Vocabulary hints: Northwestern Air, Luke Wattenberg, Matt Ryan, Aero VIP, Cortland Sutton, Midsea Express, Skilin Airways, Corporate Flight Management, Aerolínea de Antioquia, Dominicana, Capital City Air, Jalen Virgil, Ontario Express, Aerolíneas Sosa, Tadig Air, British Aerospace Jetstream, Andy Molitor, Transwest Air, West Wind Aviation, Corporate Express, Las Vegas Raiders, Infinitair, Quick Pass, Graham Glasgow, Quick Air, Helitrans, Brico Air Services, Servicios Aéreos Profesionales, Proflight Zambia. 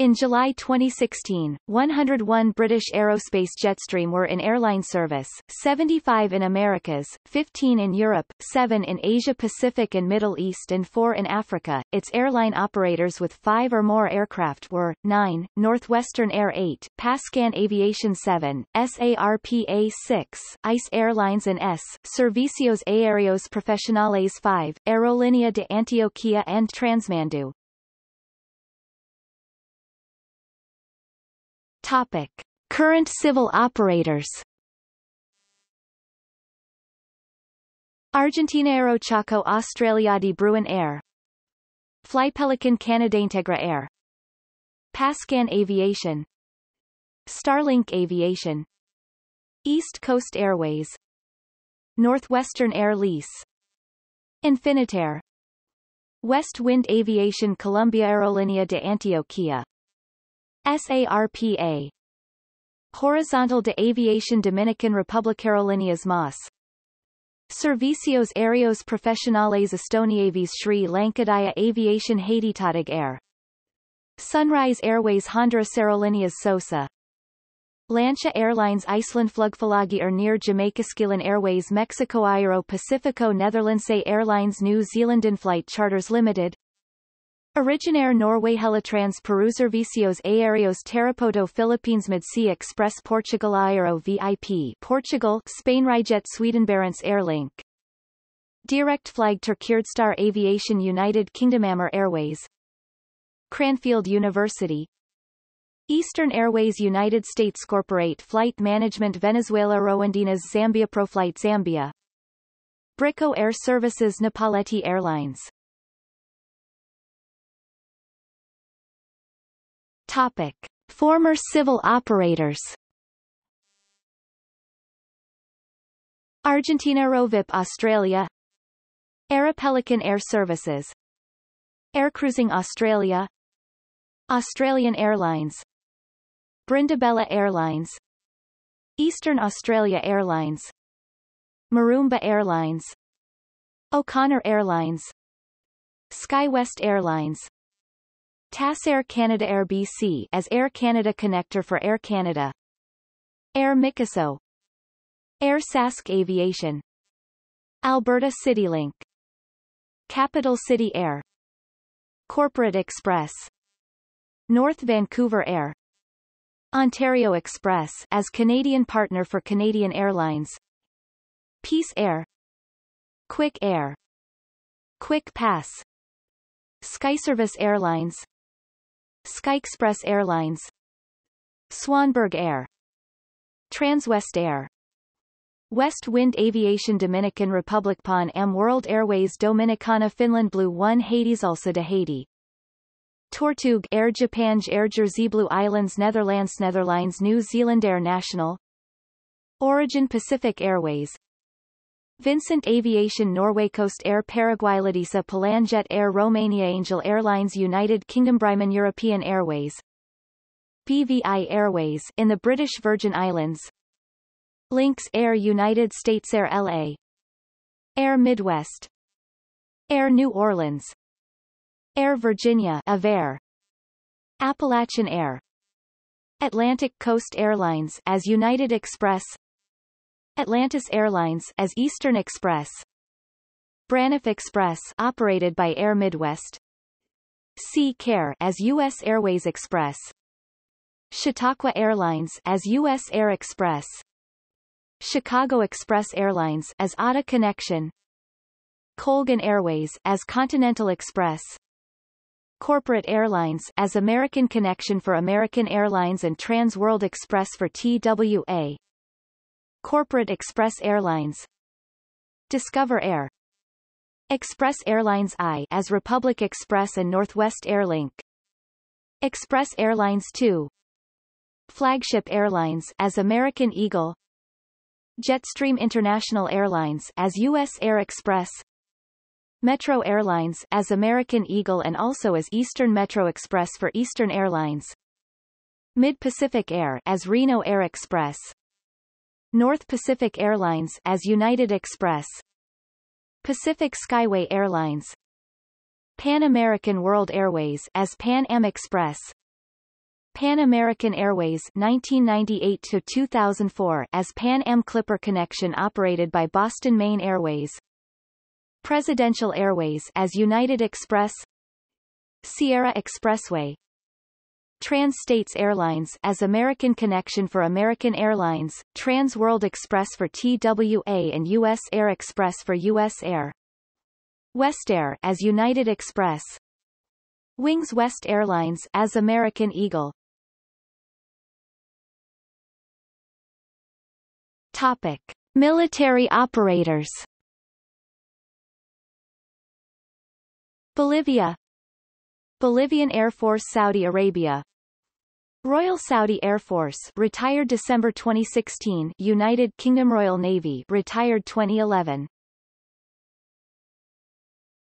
In July 2016, 101 British Aerospace Jetstream were in airline service, 75 in Americas, 15 in Europe, 7 in Asia Pacific and Middle East and 4 in Africa. Its airline operators with 5 or more aircraft were, 9, Northwestern Air 8, Pascan Aviation 7, SARPA 6, AIS Airlines and S, Servicios Aéreos Profesionales 5, Aerolínea de Antioquia and Transmandu. Topic. Current civil operators. Argentina Aerochaco Australiadi Bruin Air, Flypelican Canada Integra Air, Pascan Aviation, Starlink Aviation, East Coast Airways, Northwestern Air Lease, Infinitair, West Wind Aviation Colombia Aerolínea de Antioquia, SARPA, Horizontal de Aviación Dominican Republic Aerolíneas M.A.S., Servicios Aéreos Profesionales Estoniavis Sri Lankadaya Aviation Haiti Tadig Air, Sunrise Airways Honduras Aerolíneas Sosa, Lancia Airlines Iceland Flugfelagi or near Jamaica Skilin Airways Mexico Aero Pacifico Netherlands Airlines New Zealand InFlight Charters Limited, Originaire Norway Helitrans Peru Servicios Aéreos Terrapoto Philippines Midsea Express Portugal Aero VIP Portugal Spain Rijet Sweden Barents Air Link Direct Flag Turkirstar Aviation United Kingdom Ammer Airways Cranfield University Eastern Airways United States Corporate Flight Management Venezuela Rowandinas Zambia Proflight Zambia Brico Air Services Nepaleti Airlines. Topic. Former civil operators. Argentina Aerovip Australia, Aeropelican Air Services, Aircruising Australia, Australian Airlines, Brindabella Airlines, Eastern Australia Airlines, Maroomba Airlines, O'Connor Airlines, SkyWest Airlines, TAS Air Canada Air BC as Air Canada connector for Air Canada, Air Mikaso, Air Sask Aviation, Alberta CityLink, Capital City Air, Corporate Express, North Vancouver Air, Ontario Express as Canadian partner for Canadian Airlines, Peace Air, Quick Air, Quick Pass, SkyService Airlines, SkyExpress Airlines, Swanberg Air, Transwest Air, West Wind Aviation Dominican Republic Pan Am World Airways Dominicana Finland Blue One Haitis also de Haiti Tortug Air Japan Air Jersey Blue Islands Netherlands Netherlands New Zealand Air National Origin Pacific Airways Vincent Aviation Norway Coast Air Paraguay Ladisa Palanjet Air Romania Angel Airlines United Kingdom Bremen European Airways BVI Airways in the British Virgin Islands Lynx Air United States Air LA Air Midwest Air New Orleans Air Virginia Avair Appalachian Air Atlantic Coast Airlines as United Express Atlantis Airlines as Eastern Express, Braniff Express operated by Air Midwest, Sea Care as U.S. Airways Express, Chautauqua Airlines as U.S. Air Express, Chicago Express Airlines as Otta Connection, Colgan Airways as Continental Express, Corporate Airlines as American Connection for American Airlines and Trans World Express for TWA. Corporate Express Airlines Discover Air Express Airlines I as Republic Express and Northwest Airlink Express Airlines II Flagship Airlines as American Eagle Jetstream International Airlines as U.S. Air Express Metro Airlines as American Eagle and also as Eastern Metro Express for Eastern Airlines Mid-Pacific Air as Reno Air Express North Pacific Airlines as United Express Pacific Skyway Airlines Pan American World Airways as Pan Am Express Pan American Airways 1998-2004 as Pan Am Clipper connection operated by Boston Maine Airways, Presidential Airways as United Express, Sierra Expressway, Trans States Airlines as American Connection for American Airlines, Trans World Express for TWA and U.S. Air Express for U.S. Air, West Air as United Express, Wings West Airlines as American Eagle. Topic: Military operators. Bolivia, Bolivian Air Force Saudi Arabia, Royal Saudi Air Force retired December 2016, United Kingdom Royal Navy retired 2011.